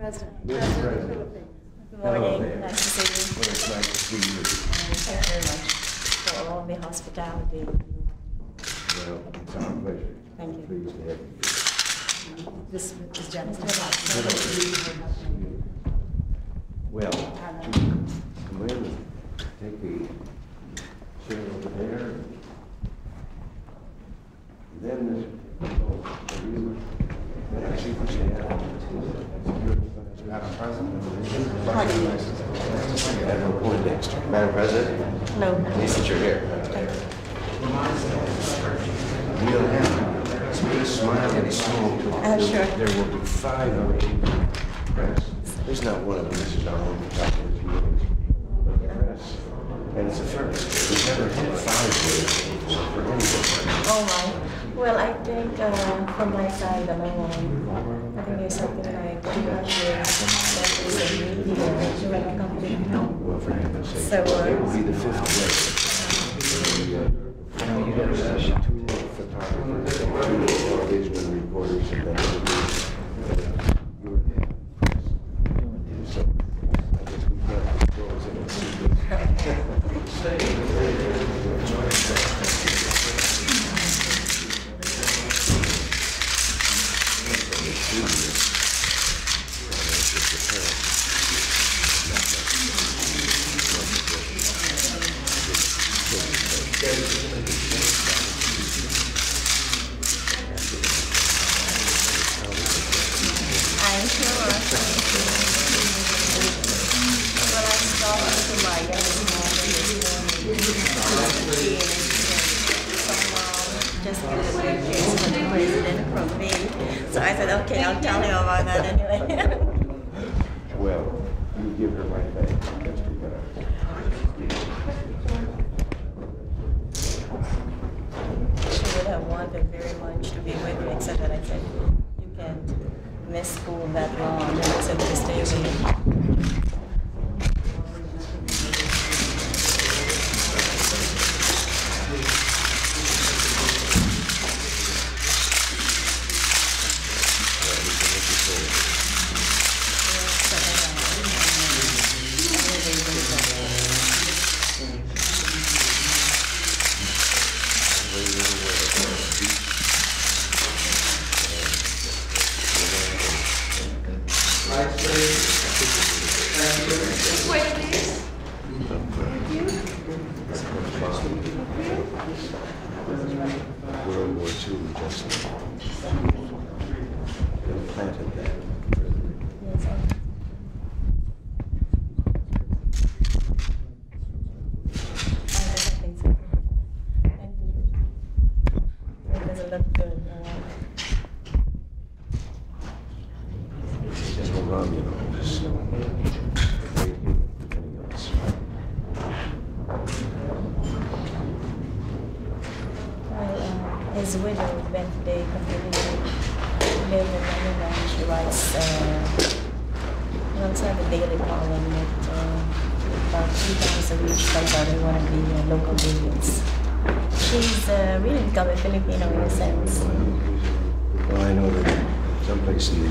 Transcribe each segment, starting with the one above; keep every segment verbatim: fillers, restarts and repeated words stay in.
President. Mister President. President. Good morning. Hello, nice to see you. What a pleasure to be here. Thank you very much for allowing me hospitality. Well, it's our pleasure. Thank you. Pleased to have you. This is Jennifer. Well, you come in and take the chair over there. And then this for you. Madam President. Madam President? No. At least that you're here. We'll have a smile and a small talk. Uh, sure. There will be five or eight press. There's not one of them. This is our only document. And it's a first. We've never had five words for any of Oh, my. Well, I think uh, from my side alone, I think there's something like two hundred members of media to run a company. So, uh, be the fifth way. Now you have two photographers, two engagement reporters, and then you're there. So I guess we can't control it in a secret. Filipino in a sense. Well, I know that someplace in the,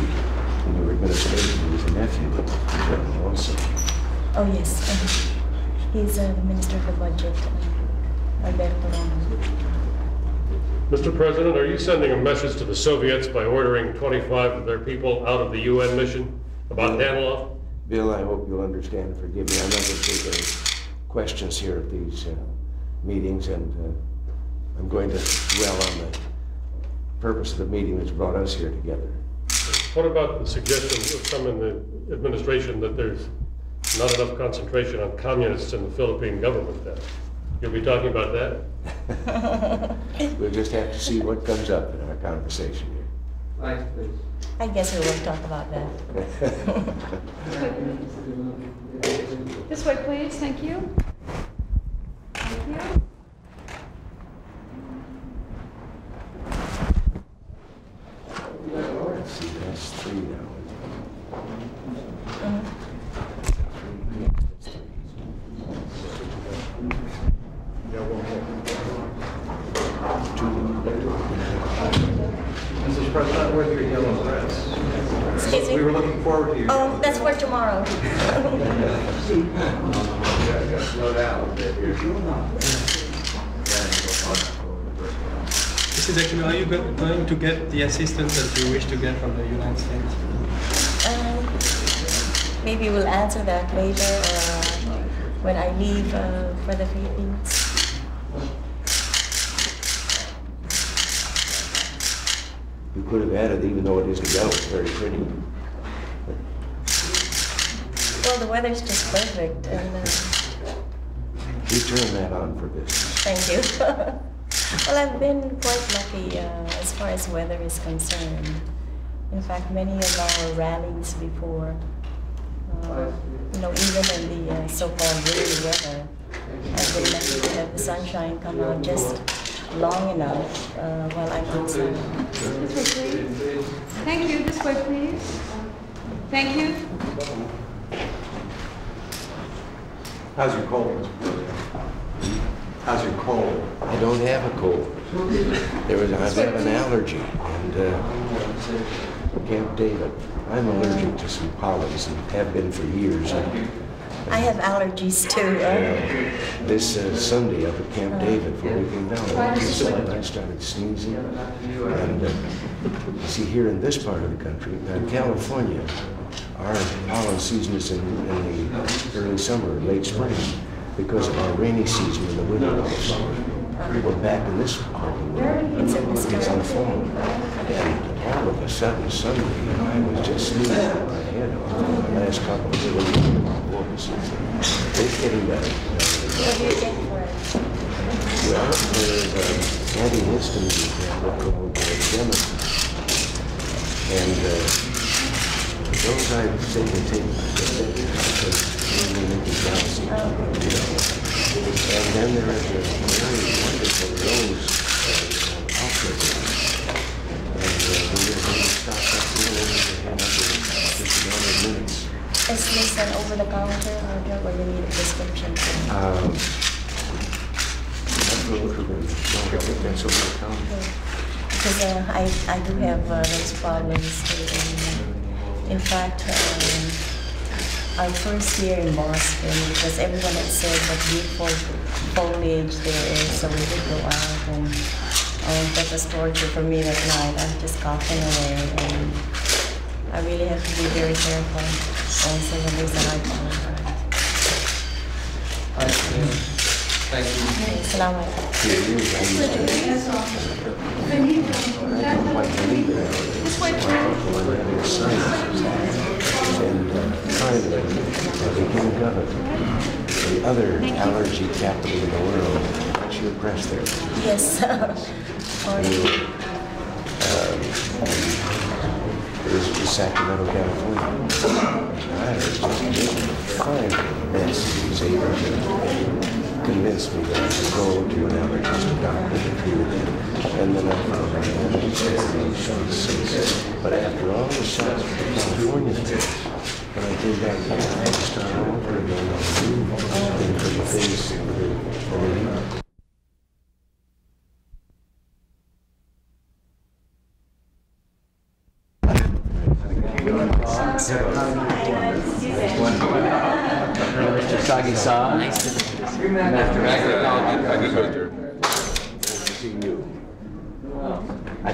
in the administration, he's a nephew of the general also. Oh, yes. Uh, he's uh, the Minister for Budget, uh, Alberto Ramos. Mister President, are you sending a message to the Soviets by ordering twenty-five of their people out of the U N mission about Daniloff? Bill, I hope you'll understand and forgive me. I'm not going to take any questions here at these uh, meetings, and uh, I'm going to dwell on the purpose of the meeting that's brought us here together. What about the suggestion of some in the administration that there's not enough concentration on communists in the Philippine government then? You'll be talking about that? We'll just have to see what comes up in our conversation here. Nice, please. I guess we will talk about that. This way, please. Thank you. Thank you. See, that's three now. Uh-huh. Two. Mister President, with your yellow press. Excuse me? We were looking forward to you. Oh, um, that's for tomorrow. Slow down a bit here. Mister Aquino, are you going to get the assistance that you wish to get from the United States? Um, maybe we'll answer that later uh, when I leave uh, for the Philippines. You could have added, even though it isn't yellow, it's very pretty. Well, the weather's just perfect. And, uh, you turn that on for business. Thank you. Well, I've been quite lucky uh, as far as weather is concerned. In fact, many of our rallies before, uh, you know, even in the uh, so-called rainy weather, I've been lucky to have the sunshine come out just long enough uh, while I'm outside. This way, please. Thank you. This way, please. Thank you. How's your cold? How's your cold? I don't have a cold. There was, I have an allergy, and uh, Camp David. I'm allergic to some pollens and have been for years. And, I have allergies too. Uh, this uh, Sunday up at Camp uh, David, before we came down, I started sneezing. And uh, see, here in this part of the country, in California, our pollen season is in, in the early summer, late spring, because of our rainy season in the winter. We're back in this part of the world. It's unfolding. And all of a sudden, Sunday, I was just sneezing my head off my last couple of days. It's getting better. What do you think for it? Well, there's uh, antihistamines called Demerol, and uh, those I've taken take because they and then there is a very wonderful rose uh, alcohol, and uh, we're going to stop that in just another minutes. Is this an over-the-counter order, or you need a prescription? Um, that's over-the-counter. Because uh, I, I do have uh, those problems too. And, uh, in fact, um, our first year in Boston, because everyone had said what beautiful foliage there is, so we did go out, and um, that was torture for me that night. I'm just coughing away, and I really have to be very careful. Also, the reason I I see. Thank you. This way, the other allergy capital in the world. What's your press there? Yes. This is Sacramento, California. I was just trying to mess. He was able to convince me that I should go to an allergist doctor to treat it. And then I found out that he said, but after all the shots from California, when I came back here, I had to start over again on the room and for the things that were I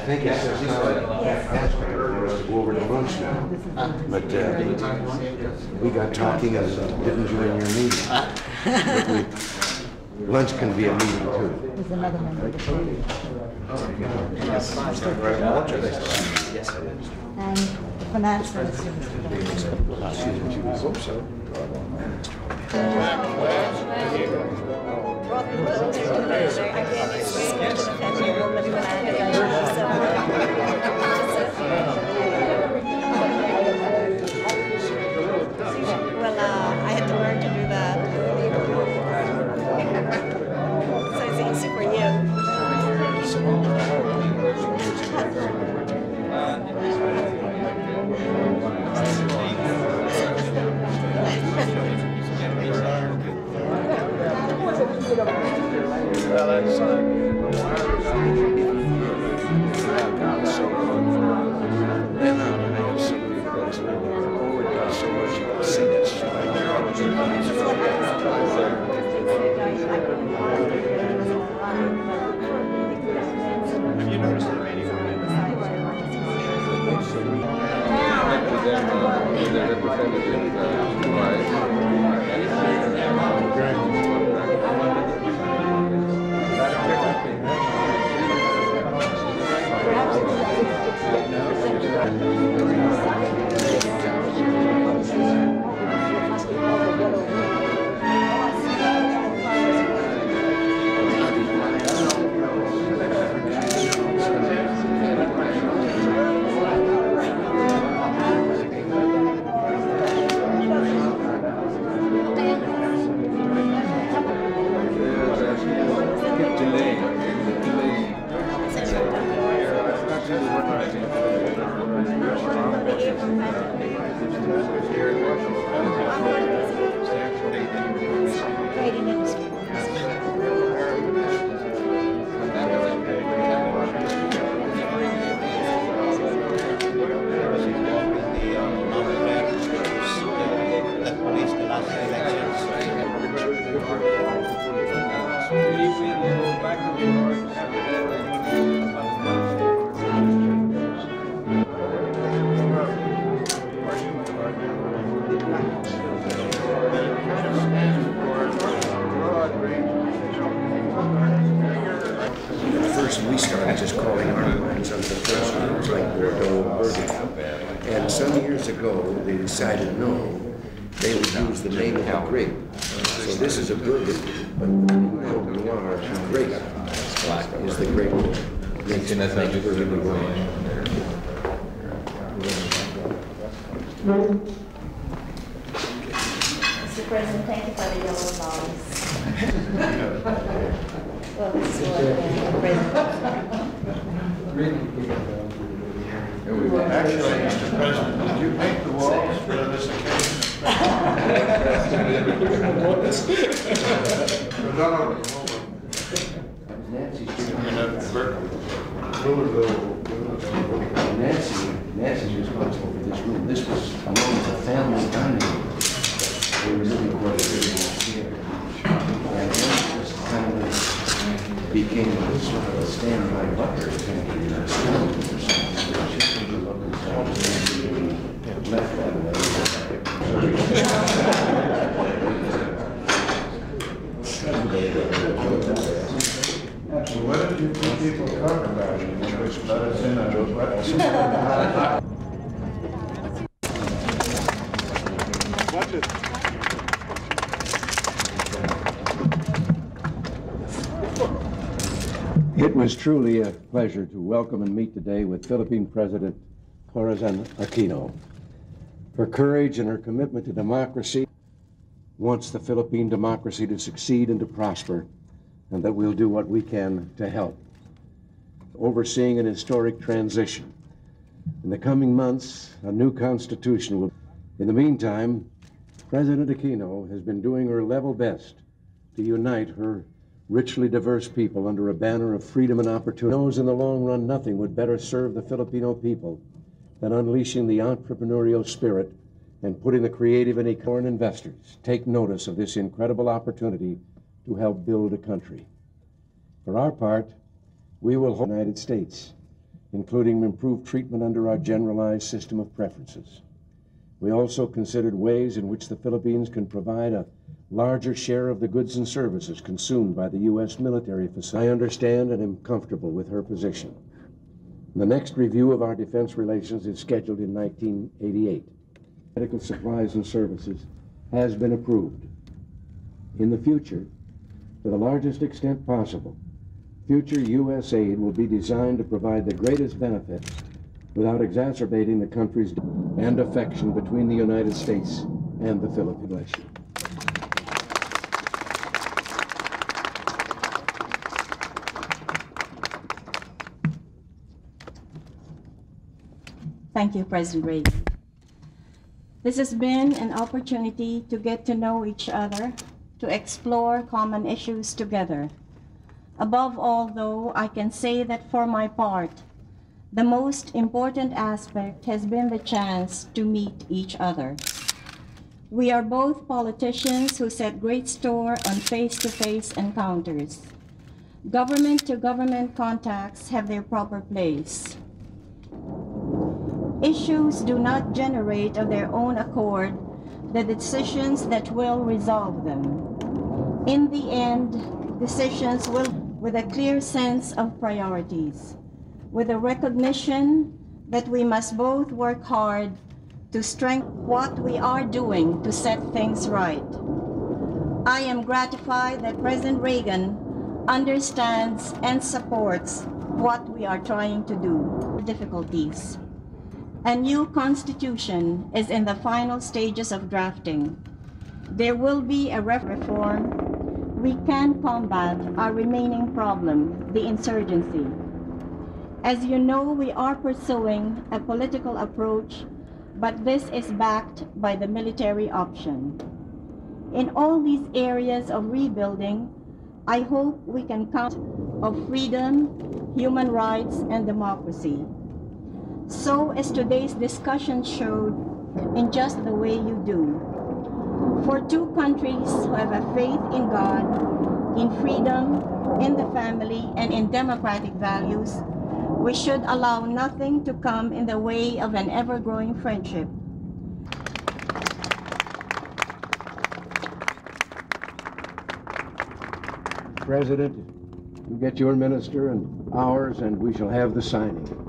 think it's just that's over to lunch now. But uh, we got talking and didn't join your meeting. We, lunch can be a meeting too. There's another one. Yes, it is. And finance I hope so. I Well, uh, I had to learn to do that. So it's easy for you. Well, that's uh Decided no, they would use the name of the grape. So this is a bourbon, but Pinot Noir grape is the grape that makes the bourbon wine. Mister President, thank you for the yellow balls. Well, this is what the Actually, Mister President, did you paint the walls for this occasion? Not only, hold on. Nancy, Nancy, Nancy's responsible for this room. This was known as a family dining. We were living quite a bit here. And this family became sort of a standby butler family. So what did you two people talk about in the choice of medicine and those weapons? It was truly a pleasure to welcome and meet today with Philippine President Corazon Aquino. Her courage and her commitment to democracy wants the Philippine democracy to succeed and to prosper, and that we'll do what we can to help. Overseeing an historic transition. In the coming months, a new constitution will... In the meantime, President Aquino has been doing her level best to unite her richly diverse people under a banner of freedom and opportunity. She knows in the long run nothing would better serve the Filipino people than unleashing the entrepreneurial spirit and putting the creative and foreign investors take notice of this incredible opportunity to help build a country. For our part, we will hold the United States, including improved treatment under our generalized system of preferences. We also considered ways in which the Philippines can provide a larger share of the goods and services consumed by the U S military facility. I understand and am comfortable with her position. The next review of our defense relations is scheduled in nineteen eighty-eight. Medical supplies and services has been approved. In the future, to the largest extent possible, future U S aid will be designed to provide the greatest benefit without exacerbating the country's and affection between the United States and the Philippines. Thank you, President Reagan. This has been an opportunity to get to know each other, to explore common issues together. Above all, though, I can say that for my part, the most important aspect has been the chance to meet each other. We are both politicians who set great store on face-to-face encounters. Government-to-government contacts have their proper place. Issues do not generate of their own accord the decisions that will resolve them. In the end, decisions will, with a clear sense of priorities, with a recognition that we must both work hard to strengthen what we are doing to set things right. I am gratified that President Reagan understands and supports what we are trying to do. Difficulties. A new constitution is in the final stages of drafting. There will be a reform. We can combat our remaining problem, the insurgency. As you know, we are pursuing a political approach, but this is backed by the military option. In all these areas of rebuilding, I hope we can count on freedom, human rights, and democracy. So, as today's discussion showed, in just the way you do. For two countries who have a faith in God, in freedom, in the family, and in democratic values, we should allow nothing to come in the way of an ever-growing friendship. President, you get your minister and ours, and we shall have the signing.